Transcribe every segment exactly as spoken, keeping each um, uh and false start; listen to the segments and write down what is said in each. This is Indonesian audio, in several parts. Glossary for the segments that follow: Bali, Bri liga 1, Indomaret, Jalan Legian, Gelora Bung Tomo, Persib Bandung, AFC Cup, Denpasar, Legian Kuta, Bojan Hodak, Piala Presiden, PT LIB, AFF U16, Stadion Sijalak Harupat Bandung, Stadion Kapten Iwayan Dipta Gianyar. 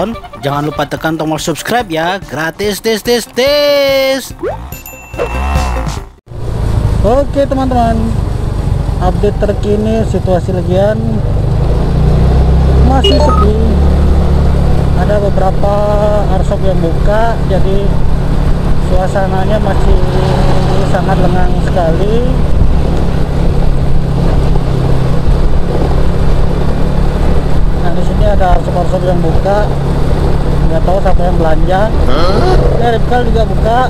nonton, jangan lupa tekan tombol subscribe ya. Gratis, tes, tes, tes. Oke teman-teman, update terkini situasi Legian masih sepi. Ada beberapa arshop yang buka, jadi suasananya masih sangat lengang sekali. Nah di sini ada arshop-arshop yang buka, nggak tahu siapa yang belanja. Ripkal juga buka.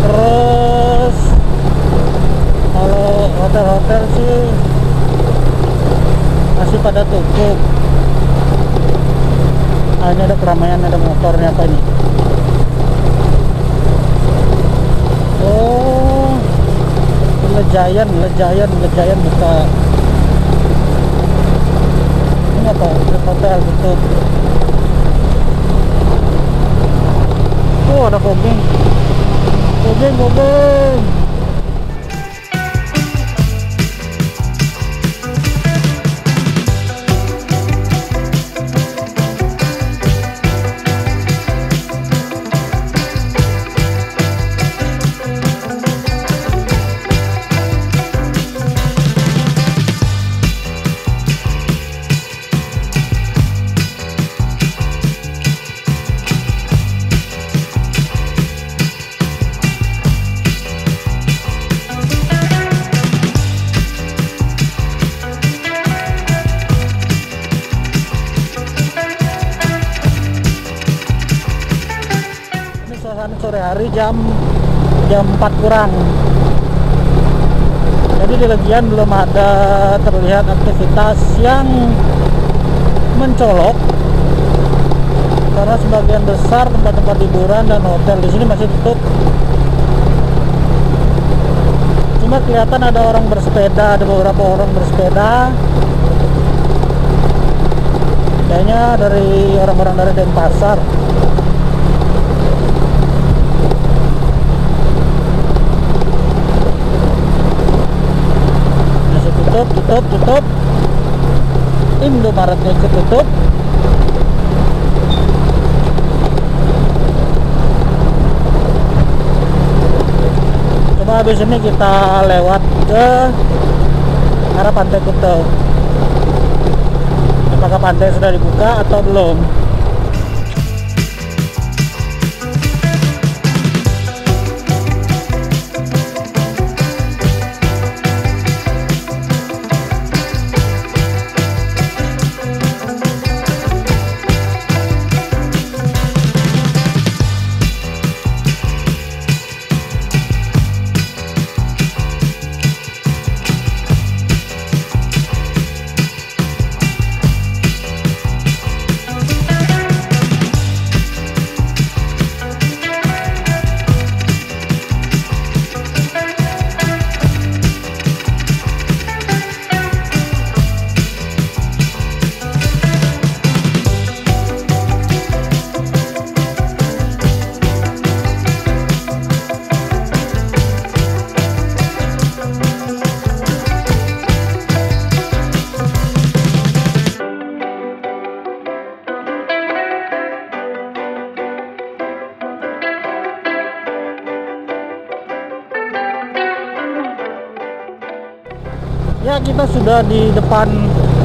Terus kalau hotel-hotel sih masih pada tutup. Ah, ini ada keramaian, ada motornya apa ini? Oh, Legian, Legian, Legian buka. Ini apa? Hotel tutup. Oh, ada kopi. Gobeng, gobeng. Sore hari jam jam empat kurang. Jadi di Legian belum ada terlihat aktivitas yang mencolok karena sebagian besar tempat-tempat hiburan dan hotel di sini masih tutup. Cuma kelihatan ada orang bersepeda, ada beberapa orang bersepeda. Kayaknya dari orang-orang dari Denpasar. Tutup, tutup. Indomaretnya ketutup. Coba habis ini kita lewat ke arah Pantai Kuta. Apakah pantai sudah dibuka atau belum? Ya, kita sudah di depan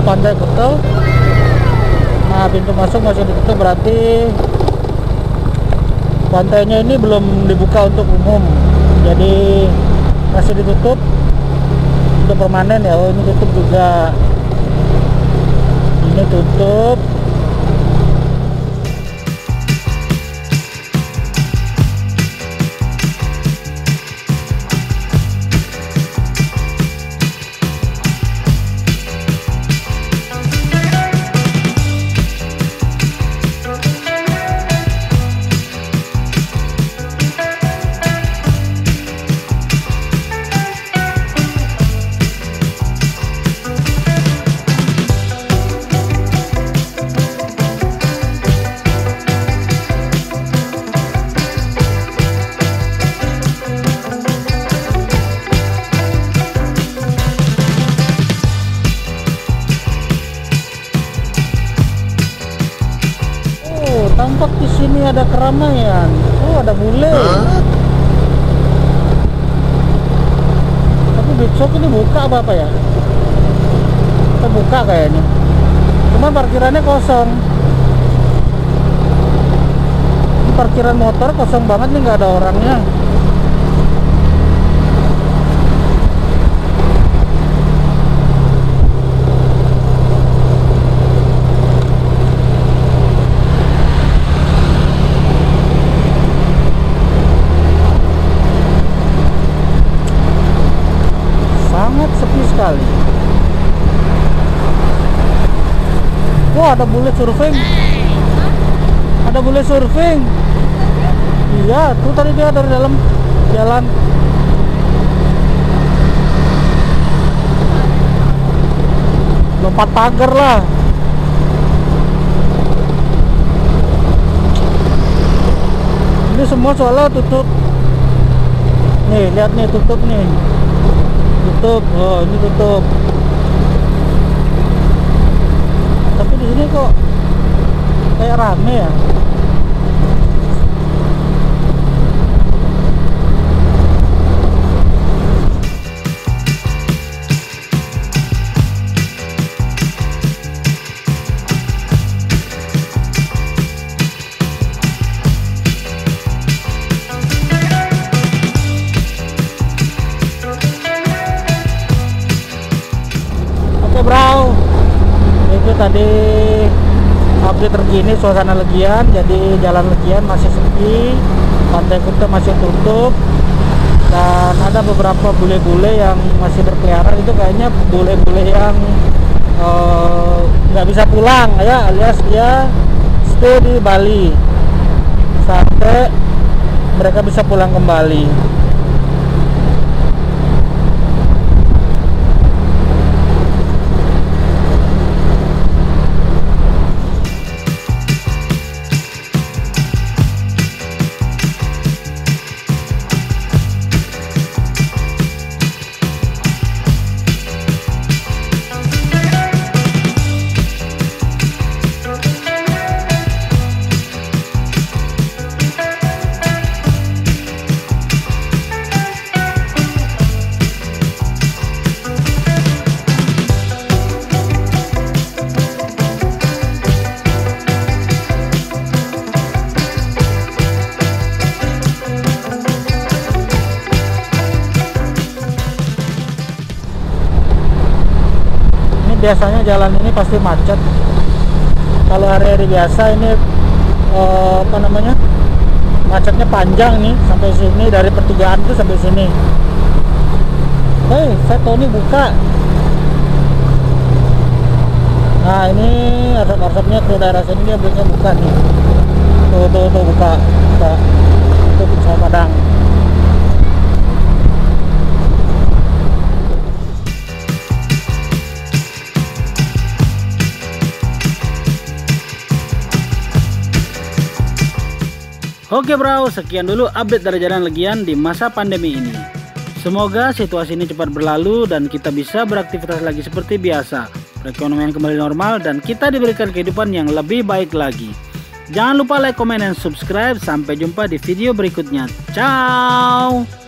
Pantai Kuta. Nah, pintu masuk masih ditutup, berarti pantainya ini belum dibuka untuk umum. Jadi masih ditutup untuk permanen ya. Oh, ini tutup juga. Ini tutup. ada keramaian. Oh, ada bule. Huh? Tapi besok ini buka apa apa ya? Kita buka kayaknya. Cuman parkirannya kosong. Ini parkiran motor kosong banget nih, nggak ada orangnya. Sekali. Wah, ada bule surfing. Ada bule surfing. Iya, tuh tadi dia dari dalam jalan. Lompat pagar lah. Ini semua soalnya tutup. Nih, lihat nih, tutup nih. Tutup, oh ini tutup. Tapi di sini kok kayak rame ya. Tadi update terkini suasana Legian, jadi Jalan Legian masih sepi, Pantai Kuta masih tutup, dan ada beberapa bule-bule yang masih berkeliaran. Itu kayaknya bule-bule yang nggak uh, bisa pulang ya, alias dia stay di Bali sampai mereka bisa pulang kembali. Biasanya jalan ini pasti macet. Kalau hari-hari biasa ini eh, apa namanya, macetnya panjang nih sampai sini, dari pertigaan tuh sampai sini. Hei, Veto ini buka. Nah ini arsap-arsapnya ke daerah sini, dia biasanya buka nih. Tuh tuh tuh buka, buka. Itu pisau padang. Oke bro, sekian dulu update dari Jalan Legian di masa pandemi ini. Semoga situasi ini cepat berlalu dan kita bisa beraktivitas lagi seperti biasa. Perekonomian kembali normal dan kita diberikan kehidupan yang lebih baik lagi. Jangan lupa like, comment, dan subscribe. Sampai jumpa di video berikutnya. Ciao!